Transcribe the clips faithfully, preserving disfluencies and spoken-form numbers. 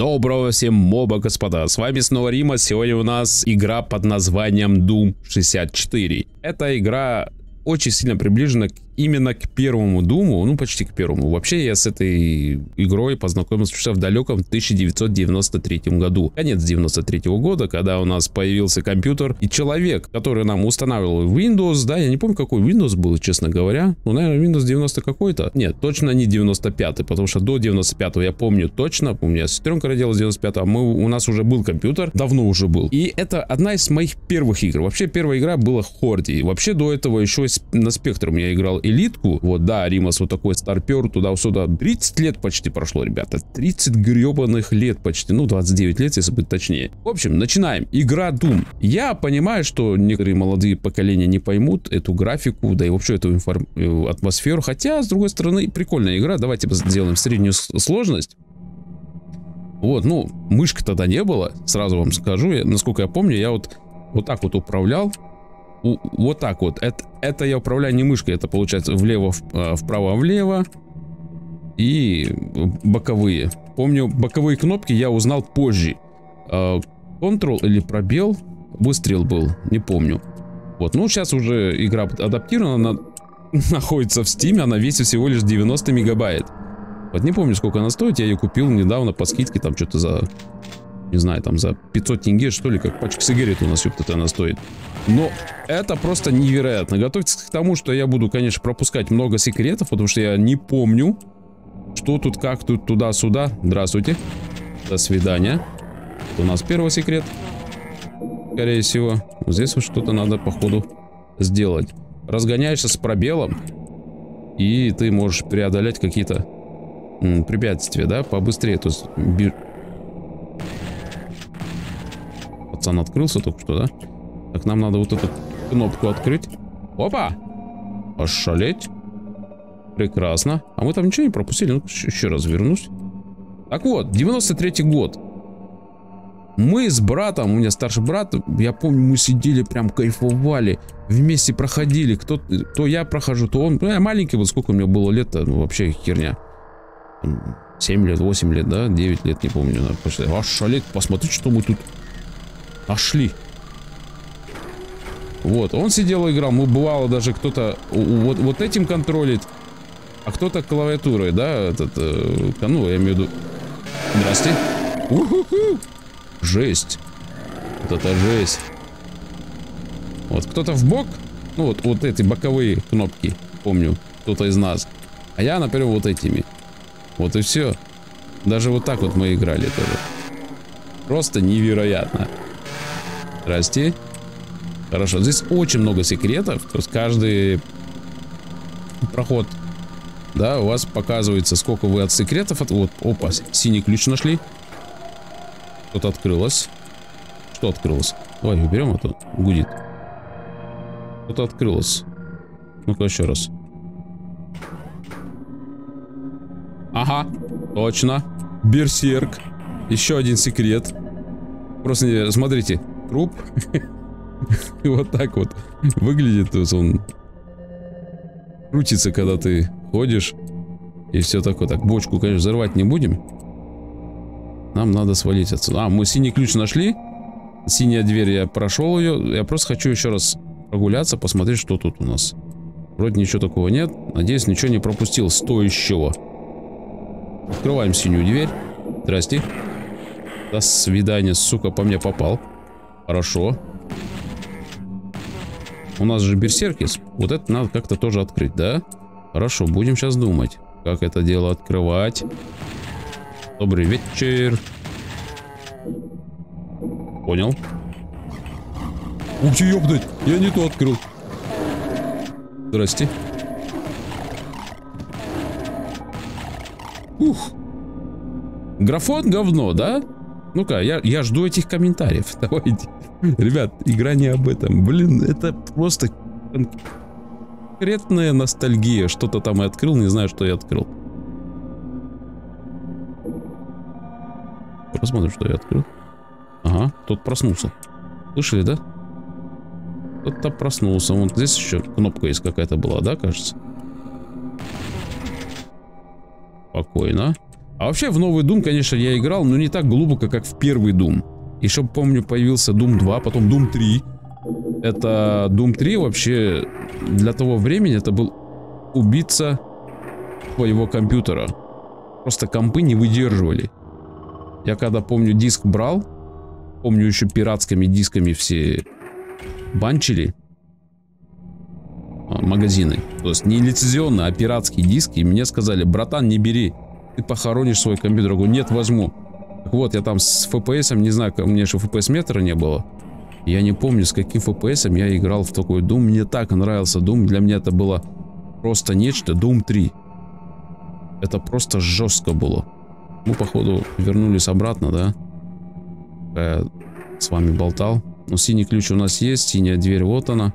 Доброго всем моба, господа, с вами снова Римас. Сегодня у нас игра под названием Doom шестьдесят четыре. Эта игра очень сильно приближена к, именно к первому Думу, ну почти к первому. Вообще я с этой игрой познакомился в далеком тысяча девятьсот девяносто третьем году. Конец девяносто третьего года, когда у нас появился компьютер. И человек, который нам устанавливал Windows, да, я не помню какой Windows был, честно говоря. Ну, наверное, Windows девяносто какой-то. Нет, точно не девяносто пятый, потому что до девяносто пятого я помню точно. У меня сестренка родилась девяносто пятого, мы, у нас уже был компьютер, давно уже был. И это одна из моих первых игр. Вообще первая игра была Horde. И вообще до этого еще на Spectrum я играл элитку. Вот, да, Римас вот такой старпер туда-сюда. тридцать лет почти прошло, ребята. тридцать гребаных лет почти. Ну, двадцать девять лет, если быть точнее. В общем, начинаем. Игра Doom. Я понимаю, что некоторые молодые поколения не поймут эту графику, да и вообще эту информ... атмосферу. Хотя, с другой стороны, прикольная игра. Давайте сделаем среднюю сложность. Вот, ну, мышка тогда не было. Сразу вам скажу. Я, насколько я помню, я вот, вот так вот управлял. Вот так вот. Это, это я управляю не мышкой. Это получается влево, вправо, влево. И боковые. Помню, боковые кнопки я узнал позже. Контрол или пробел. Выстрел был. Не помню. Вот. Ну, сейчас уже игра адаптирована. Она находится в Steam. Она весит всего лишь девяносто мегабайт. Вот не помню, сколько она стоит. Я ее купил недавно по скидке. Там что-то за... Не знаю, там за пятьсот тенге, что ли, как пачка сигарет у нас, ёпта-то, она стоит. Но это просто невероятно. Готовьтесь к тому, что я буду, конечно, пропускать много секретов, потому что я не помню, что тут, как тут, туда-сюда. Здравствуйте. До свидания. Это у нас первый секрет. Скорее всего. Вот здесь вот что-то надо, походу, сделать. Разгоняешься с пробелом, и ты можешь преодолеть какие-то препятствия, да, побыстрее. То есть... Пацан открылся только что, да? Так, нам надо вот эту кнопку открыть. Опа! Ошалеть. Прекрасно. А мы там ничего не пропустили. Ну, еще раз вернусь. Так вот, девяносто третий год. Мы с братом, у меня старший брат, я помню, мы сидели, прям кайфовали. Вместе проходили. Кто, то я прохожу, то он. Ну, я маленький, вот сколько у меня было лет-то, ну, вообще херня. семь лет, восемь лет, да? девять лет, не помню. Ошалеть, посмотри, что мы тут... Пошли. Вот, он сидел и играл. Ну, бывало даже кто-то вот, вот этим контролит, а кто-то клавиатурой, да, этот, э, ну, я имею в виду... Здрасте. У-ху-ху. Жесть. Вот это жесть. Вот, кто-то в бок, ну, вот, вот эти боковые кнопки, помню, кто-то из нас. А я, например, вот этими. Вот и все. Даже вот так вот мы играли тоже. Просто невероятно. Здрасте. Хорошо. Здесь очень много секретов. То есть каждый проход, да, у вас показывается, сколько вы от секретов. От... Вот, опа, синий ключ нашли. Что-то открылось. Что открылось? Давай уберем, а то гудит. Что-то открылось. Ну-ка еще раз. Ага, точно. Берсерк. Еще один секрет. Просто не... смотрите. Труп. И вот так вот выглядит. Он крутится, когда ты ходишь. И все такое. Так, бочку, конечно, взорвать не будем. Нам надо свалить отсюда. А, мы синий ключ нашли. Синяя дверь, я прошел ее. Я просто хочу еще раз прогуляться, посмотреть, что тут у нас. Вроде ничего такого нет. Надеюсь, ничего не пропустил стоящего. Открываем синюю дверь. Здрасте. До свидания, сука, по мне попал. Хорошо. У нас же берсерки. Вот это надо как-то тоже открыть, да? Хорошо, будем сейчас думать, как это дело открывать. Добрый вечер. Понял. Ух ты, ёбдать, я не то открыл. Здрасте. Ух. Графон говно, да? Ну-ка, я, я жду этих комментариев. Давайте. Ребят, игра не об этом. Блин, это просто конкретная ностальгия. Что-то там я открыл, не знаю, что я открыл. Посмотрим, что я открыл. Ага, тот проснулся. Слышали, да? Кто-то проснулся. Вон здесь еще кнопка есть какая-то была, да, кажется? Спокойно. А вообще в новый Doom, конечно, я играл, но не так глубоко, как в первый Doom. Еще, помню, появился Doom два, потом Doom три. Это Doom три вообще для того времени это был убийца своего компьютера. Просто компы не выдерживали. Я когда, помню, диск брал, помню, еще пиратскими дисками все банчили магазины. То есть не лицензионно, а пиратские диски. И мне сказали: братан, не бери, ты похоронишь свой компьютер. Я говорю: нет, возьму. Так вот, я там с эф пи эс, не знаю, у меня еще эф пи эс метра не было. Я не помню, с каким эф пи эс я играл в такой Doom. Мне так нравился Doom. Для меня это было просто нечто. Doom три. Это просто жестко было. Мы, походу, вернулись обратно, да? Я с вами болтал. Но синий ключ у нас есть. Синяя дверь, вот она.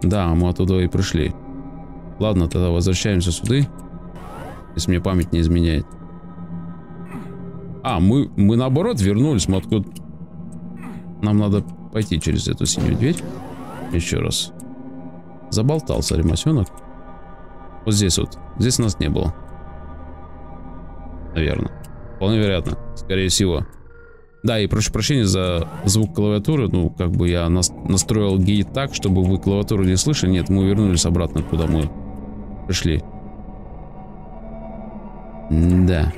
Да, мы оттуда и пришли. Ладно, тогда возвращаемся сюда. Если мне память не изменяет. А, мы, мы наоборот вернулись. Мы откуда... Нам надо пойти через эту синюю дверь. Еще раз. Заболтался ремасенок. Вот здесь вот. Здесь нас не было. Наверное. Вполне вероятно. Скорее всего. Да, и прошу прощения за звук клавиатуры. Ну, как бы я нас... настроил гейт так, чтобы вы клавиатуру не слышали. Нет, мы вернулись обратно, куда мы пришли. Да.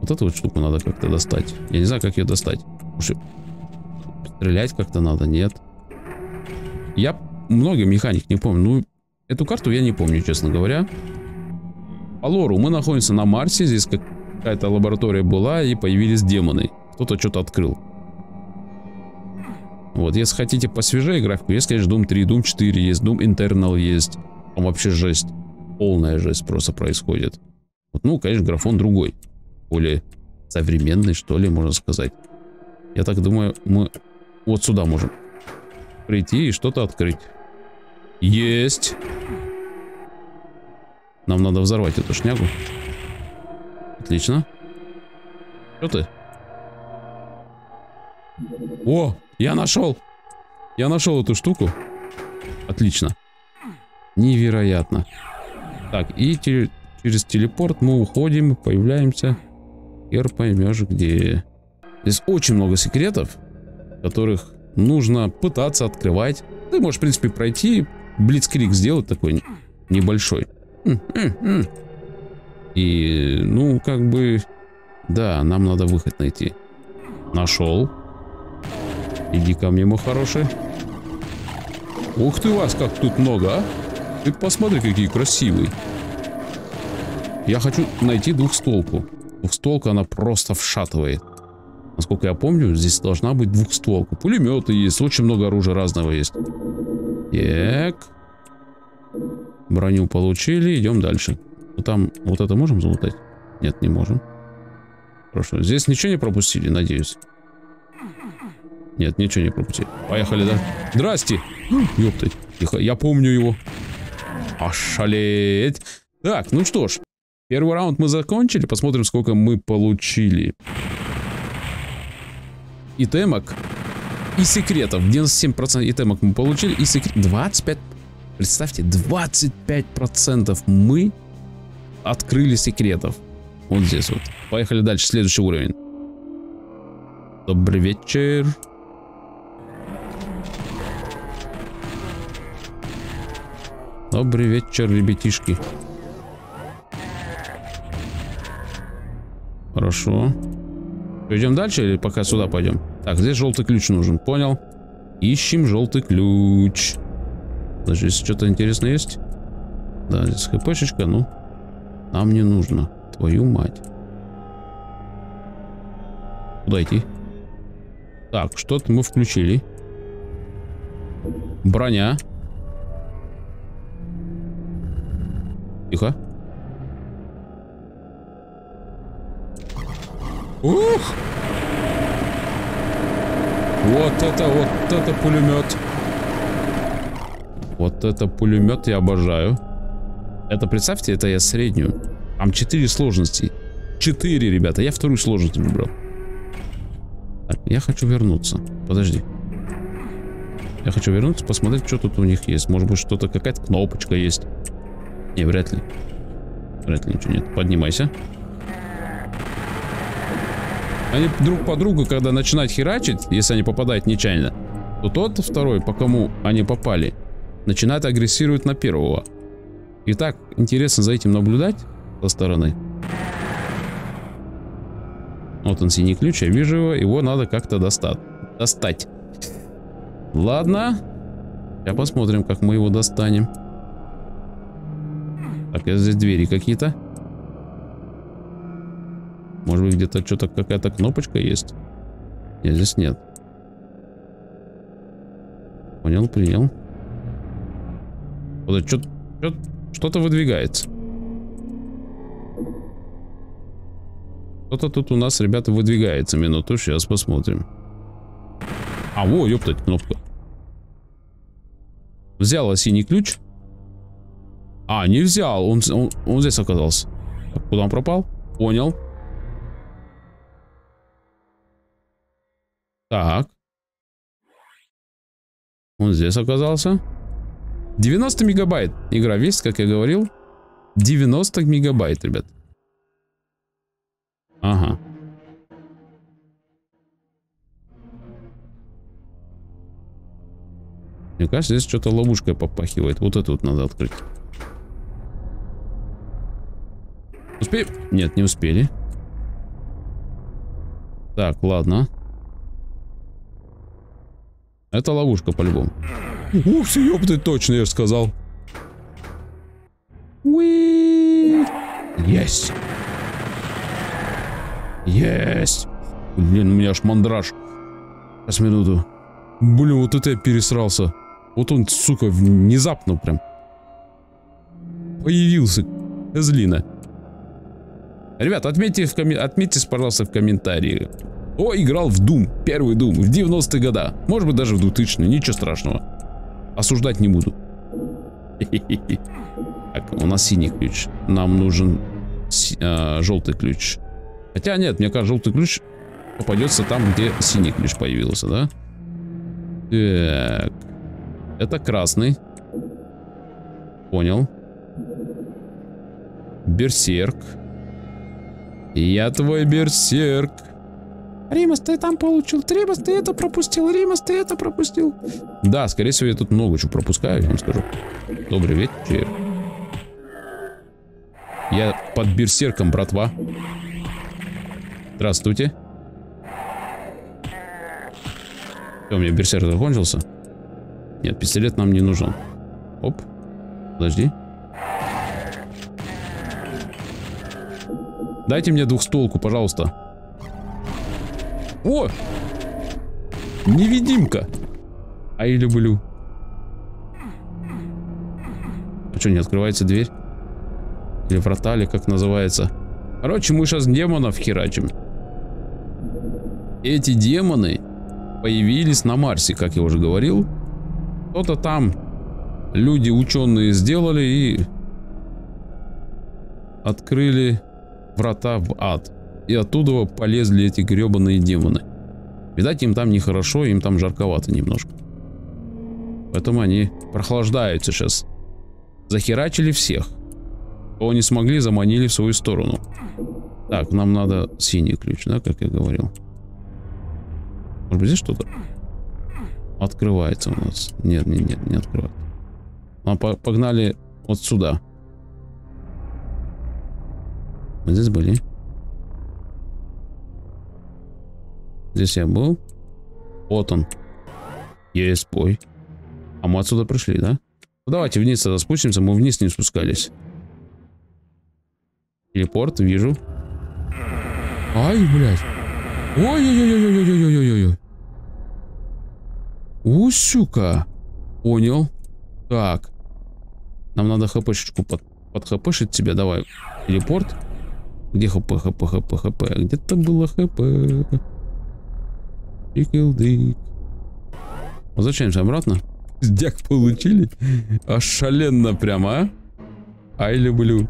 Вот эту вот штуку надо как-то достать. Я не знаю, как ее достать. Может, стрелять как-то надо? Нет. Я много механик не помню. Ну, эту карту я не помню, честно говоря. По лору мы находимся на Марсе. Здесь какая-то лаборатория была, и появились демоны. Кто-то что-то открыл. Вот, если хотите посвежее графику, есть, конечно, Doom три, Doom четыре есть, Doom Internal есть. Там вообще жесть. Полная жесть просто происходит. Вот, ну, конечно, графон другой. Более современный, что ли, можно сказать. Я так думаю, мы вот сюда можем прийти и что-то открыть. Есть! Нам надо взорвать эту шнягу. Отлично. Что ты? О! Я нашел! Я нашел эту штуку. Отлично. Невероятно. Так, и те- через телепорт мы уходим, появляемся. Хер поймешь, где. Здесь очень много секретов, которых нужно пытаться открывать. Ты можешь, в принципе, пройти, блицкрик сделать такой небольшой. И, ну, как бы, да, нам надо выход найти. Нашел. Иди ко мне, мой хороший. Ух ты, вас как тут много, а? Ты посмотри, какие красивые. Я хочу найти двухстволку. Двухстволка, она просто вшатывает. Насколько я помню, здесь должна быть двухстволка. Пулеметы есть, очень много оружия разного есть. Так. Броню получили, идем дальше. Там вот это можем залутать? Нет, не можем. Хорошо, здесь ничего не пропустили, надеюсь. Нет, ничего не пропустили. Поехали, да? Здрасте! Ёпты, тихо, я помню его. Ошалеть! Так, ну что ж. Первый раунд мы закончили. Посмотрим, сколько мы получили. И темок. И секретов. девяносто семь процентов и темок мы получили. И секретов. двадцать пять процентов. Представьте, двадцать пять процентов мы открыли секретов. Вот здесь вот. Поехали дальше. Следующий уровень. Добрый вечер. Добрый вечер, ребятишки. Хорошо. Идем дальше или пока сюда пойдем? Так, здесь желтый ключ нужен, понял? Ищем желтый ключ. Даже если что-то интересное есть. Да, здесь хпшечка, ну. Нам не нужно. Твою мать. Куда идти? Так, что-то мы включили. Броня. Тихо. Ух! Вот это, вот это пулемет. Вот это пулемет, я обожаю. Это, представьте, это я среднюю. Там четыре сложности. четыре, ребята. Я вторую сложность выбрал. Так, я хочу вернуться. Подожди. Я хочу вернуться, посмотреть, что тут у них есть. Может быть, что-то, какая-то кнопочка есть. Не, вряд ли. Вряд ли ничего нет. Поднимайся. Они друг по другу, когда начинают херачить, если они попадают нечаянно, то тот второй, по кому они попали, начинает агрессировать на первого. И так интересно за этим наблюдать со стороны. Вот он, синий ключ, я вижу его, его надо как-то достать. Достать. Ладно. Сейчас посмотрим, как мы его достанем. Так, здесь двери какие-то. Может быть, где-то что-то, какая-то кнопочка есть? Нет, здесь нет. Понял, принял. Вот что-то, что-то выдвигается. Что-то тут у нас, ребята, выдвигается. Минуту, сейчас посмотрим. А, во, ёптать, кнопка. Взяла синий ключ. А, не взял. Он, он, он здесь оказался. Куда он пропал? Понял. Так. Он здесь оказался. девяносто мегабайт. Игра весит, как я говорил. девяносто мегабайт, ребят. Ага. Мне кажется, здесь что-то ловушкой попахивает. Вот это вот надо открыть. Успеем? Нет, не успели. Так, ладно. Это ловушка по-любому. Упс, ёпты, точно, я же сказал. Уи! Есть! Есть! Блин, у меня аж мандраж. Сейчас, минуту. Блин, вот это я пересрался. Вот он, сука, внезапно прям появился. Козлина. Ребят, отметьте, в ком... отметьте, пожалуйста, в комментариях. О, играл в Doom, первый Doom, в девяностые года. Может быть, даже в двухтысячные, ничего страшного. Осуждать не буду. Так, у нас синий ключ. Нам нужен си... а, желтый ключ. Хотя нет, мне кажется, желтый ключ попадется там, где синий ключ появился, да? Так. Это красный. Понял. Берсерк. Я твой берсерк. Римас, ты там получил. Римас, ты это пропустил. Римас, ты это пропустил. Да, скорее всего, я тут много чего пропускаю, я вам скажу. Добрый вечер. Я под берсерком, братва. Здравствуйте. Все, у меня берсерк закончился. Нет, пистолет нам не нужен. Оп. Подожди. Дайте мне двухстволку, пожалуйста. О! Невидимка. А я люблю. А что, не открывается дверь? Или врата, или как называется? Короче, мы сейчас демонов херачим. Эти демоны появились на Марсе, как я уже говорил. Кто-то там, люди, ученые, сделали и открыли врата в ад. И оттуда полезли эти гребаные демоны. Видать, им там нехорошо, им там жарковато немножко. Поэтому они прохлаждаются сейчас. Захерачили всех. Кого не смогли, заманили в свою сторону. Так, нам надо синий ключ, да, как я говорил. Может быть, здесь что-то открывается у нас? Нет, нет, нет, не открывается. Нам погнали вот сюда. Мы здесь были. Здесь я был. Вот он. Есть бой. А мы отсюда пришли, да? Ну, давайте вниз тогда спустимся. Мы вниз не спускались. Телепорт, вижу. Ай, блядь. Ой-ой-ой-ой-ой-ой-ой-ой-ой-ой. У, сука. Понял. Так. Нам надо хпшечку под, под хпшить тебя. Давай. Телепорт. Где хп, хп, хп, хп? Где-то было хп. Пикелдык. Возвращаемся обратно. Сдяк получили. Аж шаленно прямо, а? Ай, люблю.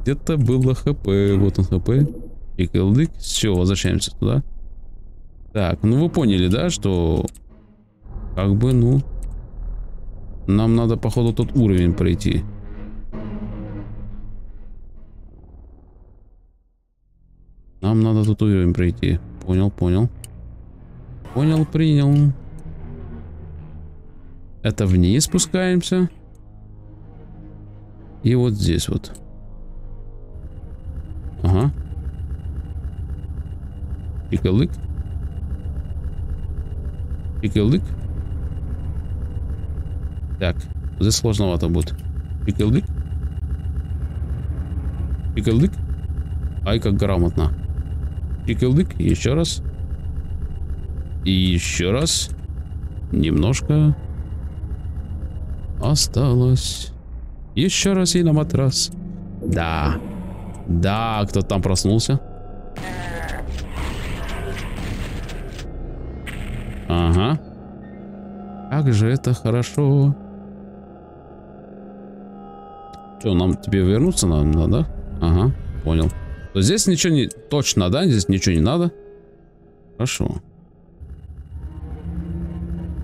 Где-то было хп. Вот он хп. Пикелдык. Все, возвращаемся туда. Так, ну вы поняли, да, что... Как бы, ну... Нам надо, походу, тот уровень пройти. Нам надо тут уровень пройти. Понял, понял. Понял, принял. Это вниз спускаемся. И вот здесь вот. Ага. Пикалык. Пикалык. Так, здесь сложновато будет. Пикалык. Пикалык. Ай, как грамотно. Пикалык. Еще раз. И еще раз. Немножко осталось. Еще раз и на матрас. Да. Да, кто-то там проснулся. Ага. Как же это хорошо. Что, нам тебе вернуться надо, да? Ага, понял. То здесь ничего не... Точно, да? Здесь ничего не надо. Хорошо.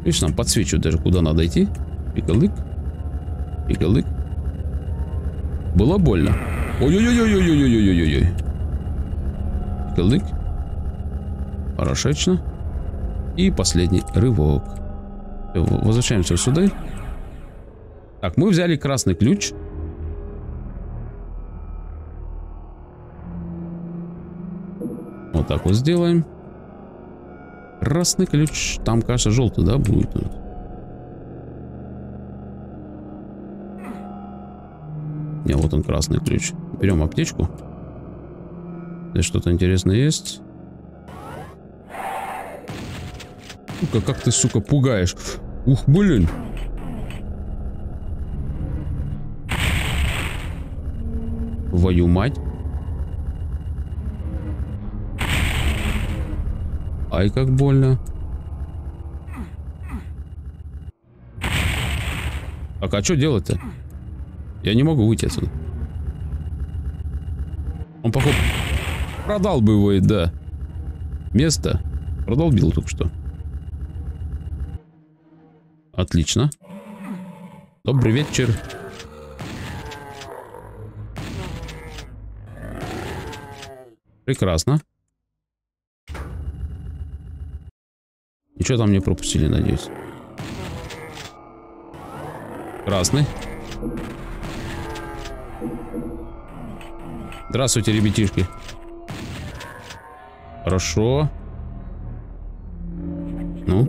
Видишь, нам подсвечивают даже, куда надо идти. Пикалык. Пикалык. Было больно. Ой-ой-ой-ой-ой-ой-ой-ой-ой-ой. Пикалык. Хорошечно. И последний рывок. Возвращаемся сюда. Так, мы взяли красный ключ. Вот так вот сделаем. Красный ключ. Там, кажется, желтый, да, будет? Не, вот он, красный ключ. Берем аптечку. Здесь что-то интересное есть. Сука, как ты, сука, пугаешь. Ух, блин. Твою мать. Ай, как больно. Так, а что делать-то? Я не могу выйти отсюда. Он, походу, продал бы его, и да. Место продолбил только что. Отлично. Добрый вечер. Прекрасно. Ничего там не пропустили, надеюсь. Красный. Здравствуйте, ребятишки. Хорошо. Ну,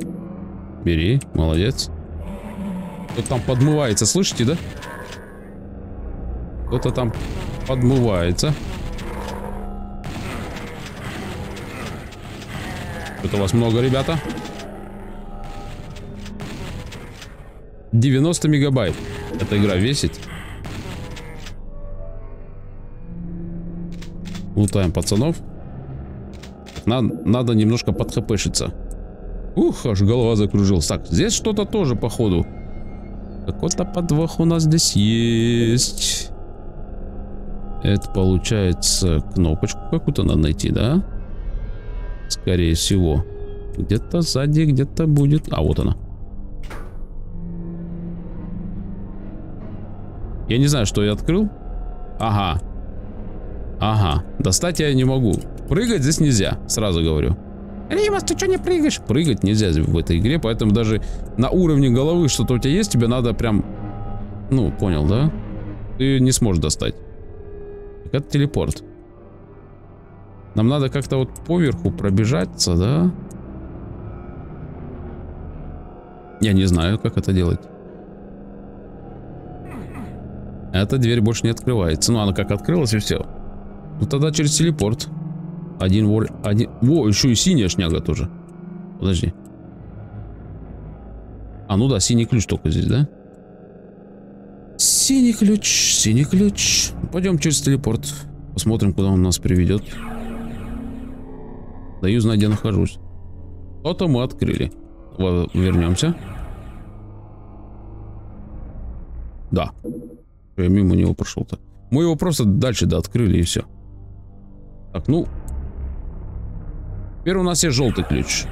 бери, молодец. Кто-то там подмывается, слышите, да? Кто-то там подмывается. Что-то у вас много, ребята. девяносто мегабайт. Эта игра весит. Лутаем пацанов. Надо, надо немножко подхпшиться. Ух, аж голова закружилась. Так, здесь что-то тоже, походу. Какой-то подвох у нас здесь есть. Это получается кнопочку какую-то надо найти, да? Скорее всего. Где-то сзади, где-то будет. А, вот она. Я не знаю, что я открыл. Ага. Ага. Достать я не могу. Прыгать здесь нельзя, сразу говорю. Римас, ты что не прыгаешь? Прыгать нельзя в этой игре, поэтому даже на уровне головы что-то у тебя есть, тебе надо прям... Ну, понял, да? Ты не сможешь достать. Так, это телепорт. Нам надо как-то вот поверху пробежаться, да? Я не знаю, как это делать. Эта дверь больше не открывается. Ну, она как открылась, и все. Ну, тогда через телепорт. Один воль... Один... Во, еще и синяя шняга тоже. Подожди. А, ну да, синий ключ только здесь, да? Синий ключ, синий ключ. Пойдем через телепорт. Посмотрим, куда он нас приведет. Даю знать, где нахожусь. Что-то мы открыли. Вернемся. Да. Я мимо него прошел-то. Мы его просто дальше да открыли, и все. Так, ну... Теперь у нас есть желтый ключ.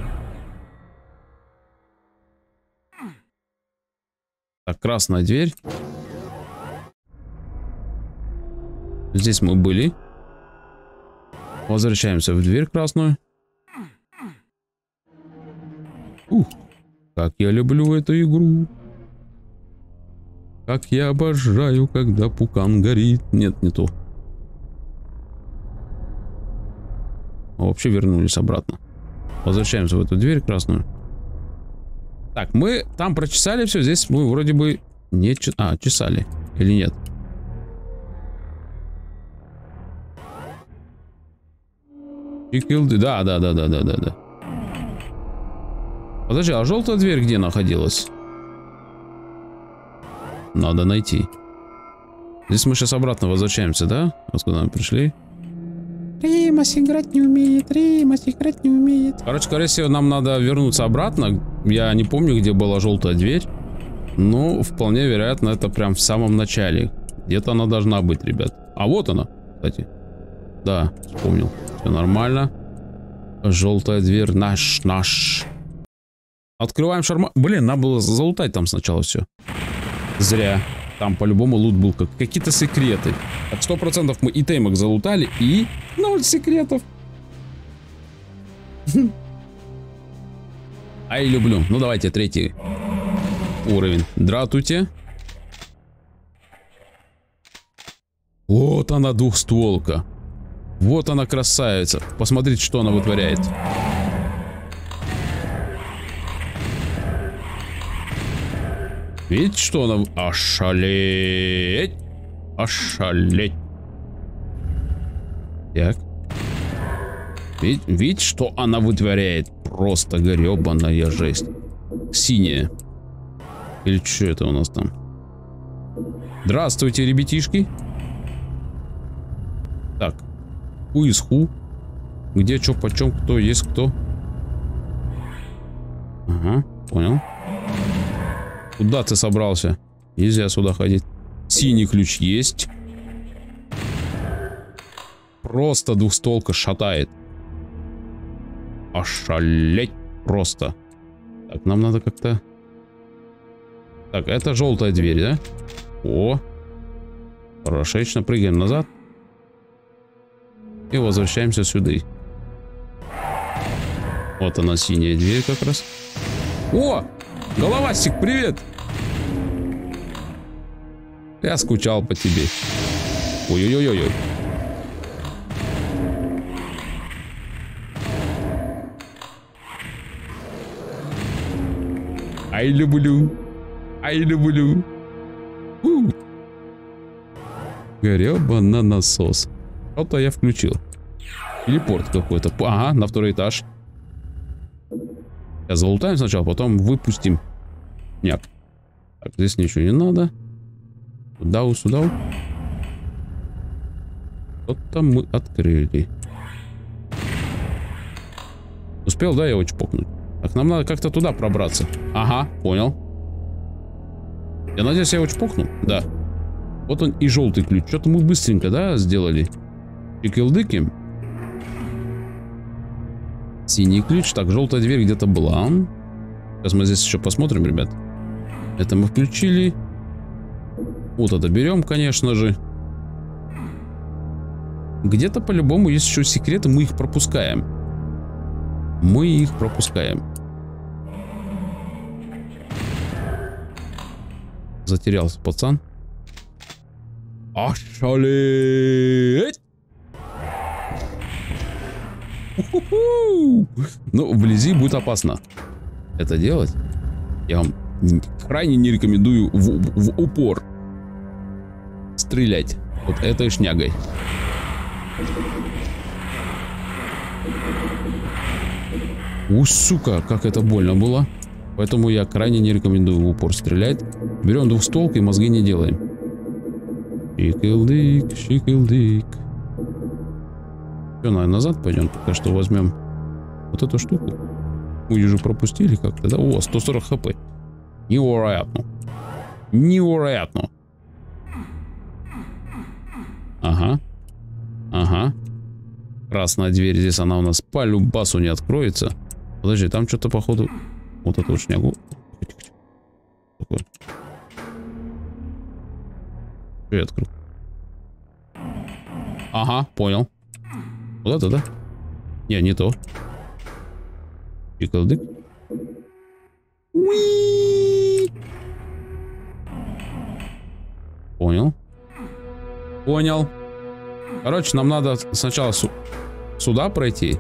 Так, красная дверь. Здесь мы были. Возвращаемся в дверь красную. Ух, как я люблю эту игру. Как я обожаю, когда пукан горит. Нет, не то. А вообще вернулись обратно. Возвращаемся в эту дверь красную. Так, мы там прочесали все. Здесь мы вроде бы не чесали. А, чесали. Или нет? Да, да, да, да, да, да, да. Подожди, а желтая дверь где находилась? Надо найти. Здесь мы сейчас обратно возвращаемся, да? Откуда мы пришли? Римас играть не умеет, Римас играть не умеет. Короче, скорее всего, нам надо вернуться обратно. Я не помню, где была желтая дверь. Но вполне вероятно, это прям в самом начале. Где-то она должна быть, ребят. А вот она, кстати. Да, вспомнил. Все нормально. Желтая дверь. Наш, наш. Открываем шарма... Блин, надо было залутать там сначала все. Зря. Там по-любому лут был. Как... Какие-то секреты. Так, сто процентов мы и теймок залутали, и... ноль секретов. Ай, люблю. Ну, давайте третий уровень. Дратуйте. Вот она, двухстволка. Вот она, красавица. Посмотрите, что она вытворяет. Видите, что она... Ошалеть! Ошалеть! Так. Видите, видите, что она вытворяет? Просто гребаная жесть. Синяя. Или что это у нас там? Здравствуйте, ребятишки. Так. Ху из ху. Где, что, почем, кто есть, кто. Ага, понял. Куда ты собрался? Нельзя сюда ходить. Синий ключ есть. Просто двухстволка шатает. Ошалеть просто. Так, нам надо как-то... Так, это желтая дверь, да? О. Хорошечно. Прыгаем назад. И возвращаемся сюда. Вот она, синяя дверь как раз. О! Головастик, привет! Я скучал по тебе. Ой-ой-ой-ой. Ай, люблю. Ай, люблю. Гребаный насос. Что-то я включил. Телепорт какой-то. Ага, на второй этаж. Сейчас залутаем сначала, потом выпустим. Нет. Так, здесь ничего не надо. Сюда, сюда. Что-то мы открыли. Успел, да, я его чпокнуть? Так, нам надо как-то туда пробраться. Ага, понял. Я надеюсь, я его чпокну? Да. Вот он и желтый ключ. Что-то мы быстренько, да, сделали. Пикелдыки. Синий ключ. Так, желтая дверь где-то была. Сейчас мы здесь еще посмотрим, ребят. Это мы включили. Вот это берем, конечно же. Где-то по-любому есть еще секреты. Мы их пропускаем. Мы их пропускаем. Затерялся пацан. Ошалеть! Ну, вблизи будет опасно это делать. Я вам крайне не рекомендую в, в, в упор стрелять вот этой шнягой. У, сука, как это больно было. Поэтому я крайне не рекомендую в упор стрелять. Берем двухстволку и мозги не делаем. Щикилдык, щикилдык. Все, наверное, назад пойдем, пока что возьмем вот эту штуку. Мы уже пропустили как-то, да? О, сто сорок хп. Невероятно. Невероятно. Ага. Ага. Красная дверь, здесь она у нас по любасу не откроется. Подожди, там что-то, походу... Вот эту вот шнягу. Такое. Что я открыл? Ага, понял. Куда-то, да? Не, не то. Чикалдык. Понял. Понял. Короче, нам надо сначала су сюда пройти.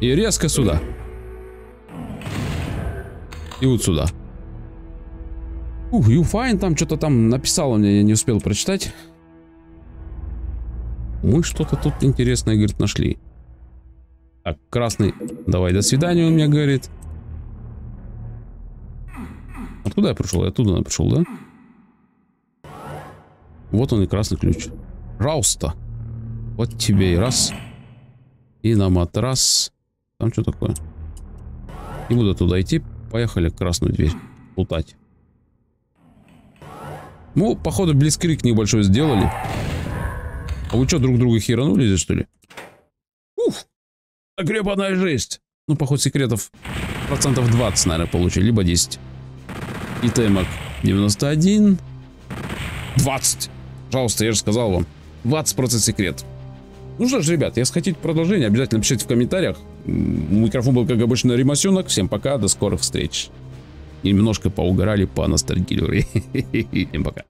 И резко сюда. И вот сюда. Ух, uh, Юфайн там что-то там написал, он, я не успел прочитать. Мы что-то тут интересное, говорит, нашли. Так, красный, давай, до свидания, он мне говорит. Откуда я пришел? Я оттуда пришел, да? Вот он и красный ключ. Пожалуйста. Вот тебе и раз. И на матрас. Там что такое? Не буду туда идти. Поехали красную дверь лутать. Ну, походу, блицкрик небольшой сделали. А вы что, друг друга херанули здесь, что ли? Уф! Огребанная жесть! Ну, походу, секретов процентов двадцать, наверное, получили. Либо десять. И темок девяносто один. двадцать! Пожалуйста, я же сказал вам. двадцать процентов секрет. Ну что ж, ребят, если хотите продолжение, обязательно пишите в комментариях. Микрофон был, как обычно, Римасенок. Всем пока, до скорых встреч. Немножко поугорали, поностальгировали. Всем пока.